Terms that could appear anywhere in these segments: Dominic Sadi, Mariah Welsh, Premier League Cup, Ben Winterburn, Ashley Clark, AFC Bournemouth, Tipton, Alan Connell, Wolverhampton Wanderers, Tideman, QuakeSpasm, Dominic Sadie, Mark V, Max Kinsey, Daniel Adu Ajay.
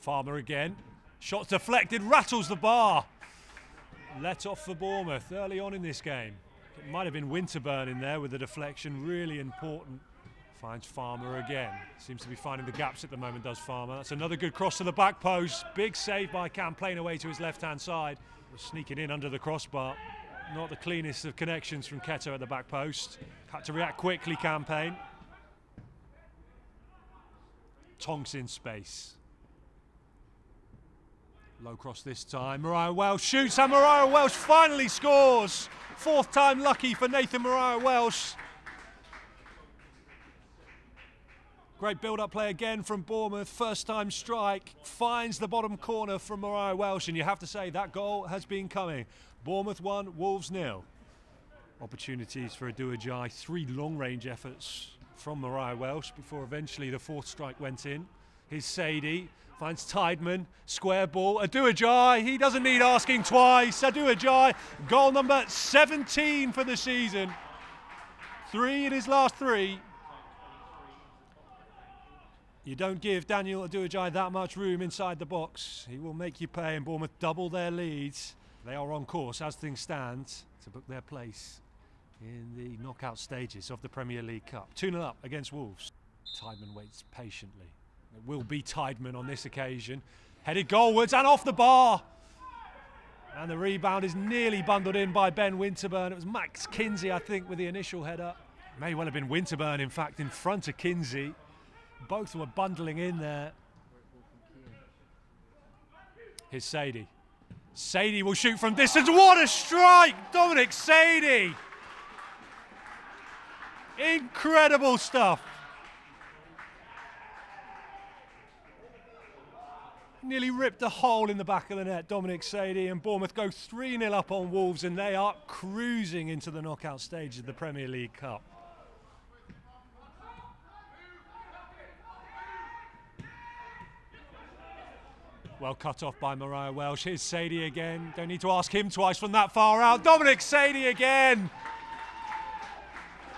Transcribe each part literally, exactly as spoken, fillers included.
Farmer again. Shot's deflected, rattles the bar. Let off for Bournemouth early on in this game. It might have been Winterburn in there with the deflection, really important. Finds Farmer again. Seems to be finding the gaps at the moment, does Farmer. That's another good cross to the back post. Big save by Cam, playing away to his left-hand side. Sneaking in under the crossbar. Not the cleanest of connections from Keto at the back post. Had to react quickly, Campaign. Tonks in space. Low cross this time. Mariah Welsh shoots, and Mariah Welsh finally scores. Fourth time lucky for Nathan Mariah Welsh. Great build-up play again from Bournemouth. First time strike. Finds the bottom corner from Mariah Welsh, and you have to say that goal has been coming. Bournemouth one, Wolves nil. Opportunities for Adu Ajay. Three long-range efforts from Mariah Welsh before eventually the fourth strike went in. Here's Sadie. Finds Tideman, square ball, Adu Ajay, he doesn't need asking twice. Adu Ajay, goal number seventeen for the season. Three in his last three. You don't give Daniel Adu Ajay that much room inside the box. He will make you pay, and Bournemouth double their leads. They are on course, as things stand, to book their place in the knockout stages of the Premier League Cup. two nil up against Wolves. Tideman waits patiently. It will be Tideman on this occasion. Headed goalwards and off the bar. And the rebound is nearly bundled in by Ben Winterburn. It was Max Kinsey, I think, with the initial header. May well have been Winterburn, in fact, in front of Kinsey. Both were bundling in there. Here's Sadie. Sadie will shoot from distance. What a strike! Dominic Sadie. Incredible stuff. Nearly ripped a hole in the back of the net, Dominic Sadi, and Bournemouth go three nil up on Wolves, and they are cruising into the knockout stage of the Premier League Cup. Well cut off by Mariah Welsh. Here's Sadi again. Don't need to ask him twice from that far out. Dominic Sadi again.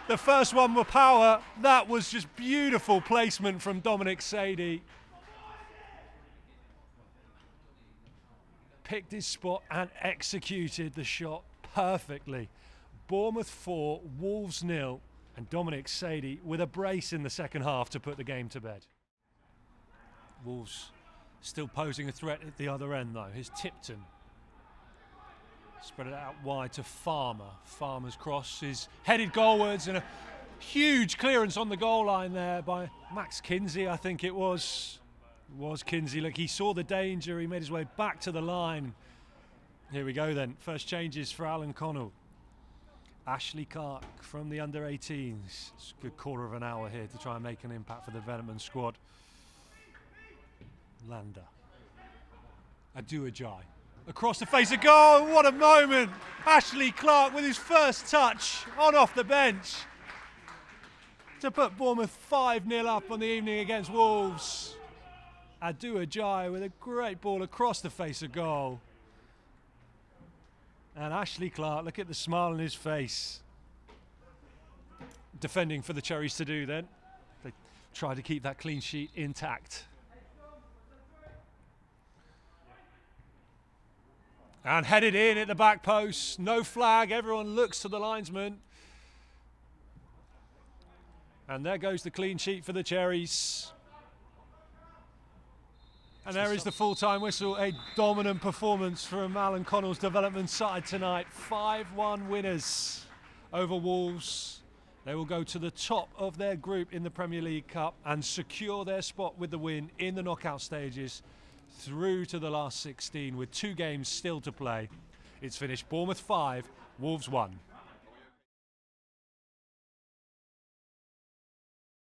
The first one with power. That was just beautiful placement from Dominic Sadi. Picked his spot and executed the shot perfectly. Bournemouth four, Wolves nil, and Dominic Sadi with a brace in the second half to put the game to bed. Wolves still posing a threat at the other end though. Here's Tipton. Spread it out wide to Farmer. Farmer's cross is headed goalwards, and a huge clearance on the goal line there by Max Kinsey, I think it was. Was Kinsey. Look, he saw the danger, he made his way back to the line. Here we go then, first changes for Alan Connell. Ashley Clark from the under eighteens. It's a good quarter of an hour here to try and make an impact for the Veneman squad. Lander. Adu Ajay. Across the face of goal, what a moment! Ashley Clark with his first touch on off the bench to put Bournemouth five nil up on the evening against Wolves. Adu Ajay with a great ball across the face of goal. And Ashley Clark, look at the smile on his face. Defending for the Cherries to do then. They try to keep that clean sheet intact. And headed in at the back post. No flag, everyone looks to the linesman. And there goes the clean sheet for the Cherries. And there is the full-time whistle, a dominant performance from Alan Connell's development side tonight. five one winners over Wolves. They will go to the top of their group in the Premier League Cup and secure their spot with the win in the knockout stages through to the last sixteen with two games still to play. It's finished Bournemouth five, Wolves one.